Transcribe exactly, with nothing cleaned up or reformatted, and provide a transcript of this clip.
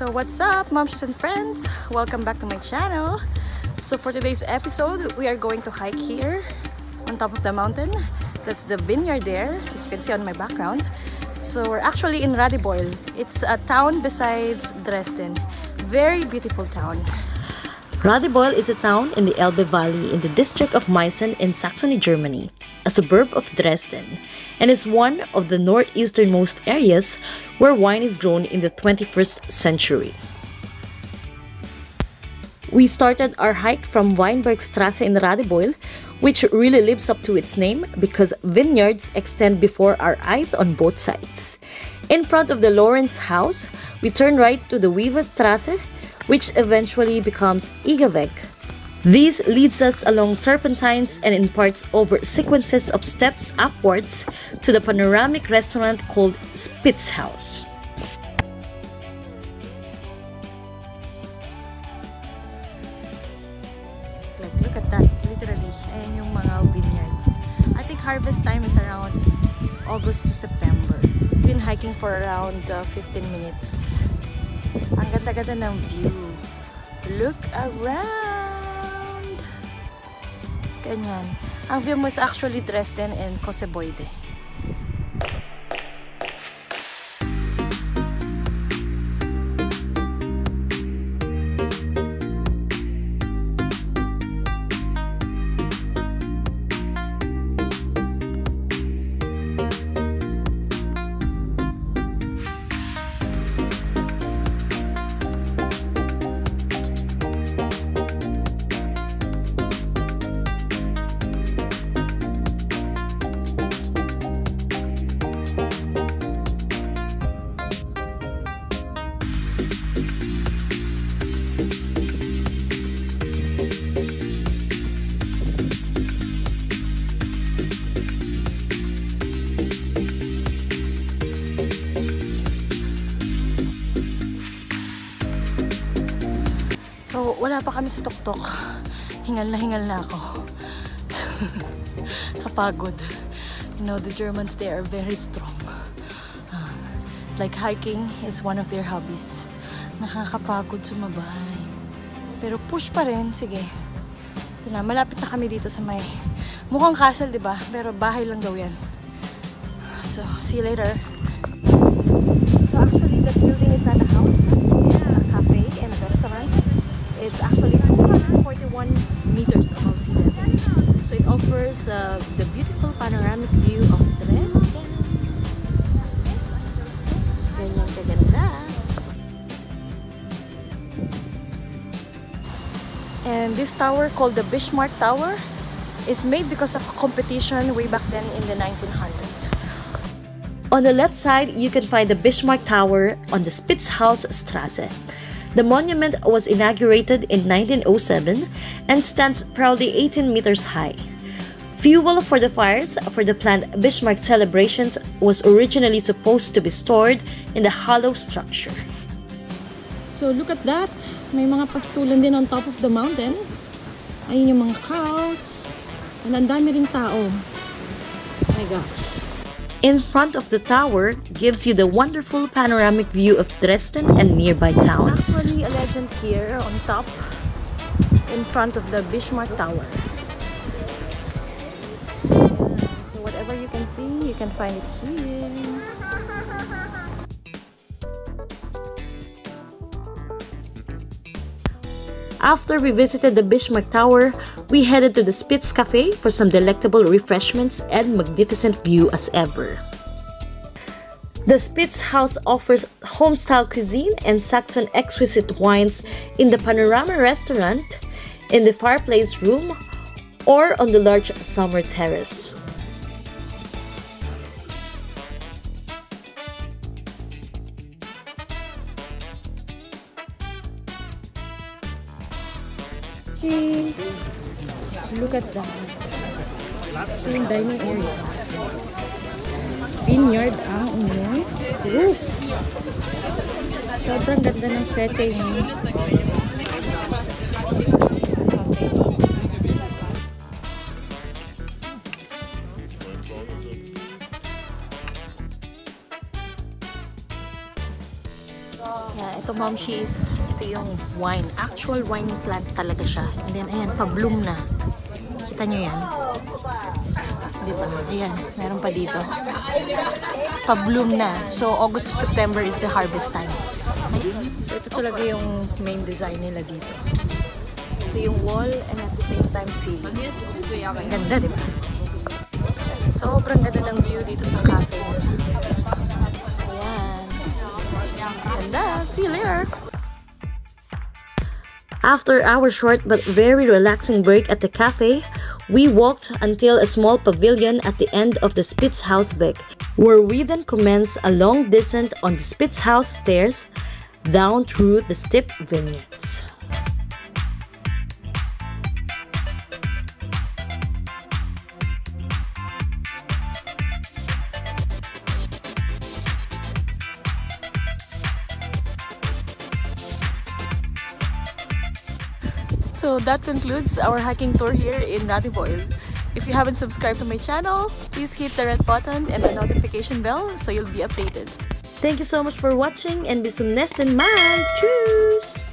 So what's up, momsters and friends? Welcome back to my channel. So for today's episode, we are going to hike here on top of the mountain. That's the vineyard there that you can see on my background. So we're actually in Radebeul. It's a town besides Dresden. Very beautiful town. Radebeul is a town in the Elbe Valley in the district of Meissen in Saxony, Germany, a suburb of Dresden, and is one of the northeasternmost areas where wine is grown in the twenty-first century. We started our hike from Weinbergstraße in Radebeul, which really lives up to its name because vineyards extend before our eyes on both sides. In front of the Lawrence house, we turn right to the Weberstraße, which eventually becomes Igavec. This leads us along serpentines and in parts over sequences of steps upwards to the panoramic restaurant called Spitzhaus. Like, look at that, literally. Ayan yung mga vineyards. I think harvest time is around August to September. We've been hiking for around uh, fifteen minutes. Ang ganda-ganda ng view. Look around! Ganyan. Ang view mo is actually Dresden and Koseboyde. So, wala pa kami sa tuktok. Hingal na hingal na ako. Kapagod. You know, the Germans, they are very strong. Uh, like hiking is one of their hobbies. Nakakapagod sumabay. Pero push pa rin, sige. Yun na, malapit na kami dito sa may mukhang castle, di ba? Pero bahay lang daw yan. So, see you later. So, actually, the building is not a house. It's a cafe and a restaurant. It's actually two hundred forty-one meters above sea level. So it offers uh, the beautiful panoramic view of Dresden. Ganyan kaganda. And this tower called the Bismarck Tower is made because of competition way back then in the nineteen hundreds. On the left side, you can find the Bismarck Tower on the Spitzhaus Straße. The monument was inaugurated in nineteen oh seven and stands proudly eighteen meters high. Fuel for the fires for the planned Bismarck celebrations was originally supposed to be stored in the hollow structure. So look at that! May mga pastulan din on top of the mountain. Ayun yung mga cows. And ang dami ring tao. Oh my gosh. In front of the tower gives you the wonderful panoramic view of Dresden and nearby towns. There's actually a legend here on top, in front of the Bismarck Tower. So whatever you can see, you can find it here. After we visited the Bismarck Tower, we headed to the Spitz Cafe for some delectable refreshments and magnificent view as ever. The Spitzhaus offers home-style cuisine and Saxon exquisite wines in the panorama restaurant, in the fireplace room, or on the large summer terrace. Okay. Look at that. Same dining area. Vineyard ang umoy. Roof. Sobrang ganda ng setting. Yeah, ito mga mom, she is, ito yung wine. Actual wine plant talaga siya. And then, ayan, pa-bloom na. Kita nyo yan? Diba? Ayan, meron pa dito. Pa-bloom na. So, August to September is the harvest time. Ayan. So, ito talaga yung main design nila dito. Ito yung wall and at the same time ceiling. Ganda, diba? Sobrang ganda ng view dito sa cafe. That. See you later. After our short but very relaxing break at the cafe, we walked until a small pavilion at the end of the Spitzhausweg, where we then commenced a long descent on the Spitzhaus stairs down through the steep vineyards. So that concludes our hiking tour here in Radebeul. If you haven't subscribed to my channel, please hit the red button and the notification bell so you'll be updated. Thank you so much for watching and bis zum nächsten Mal. Tschüss!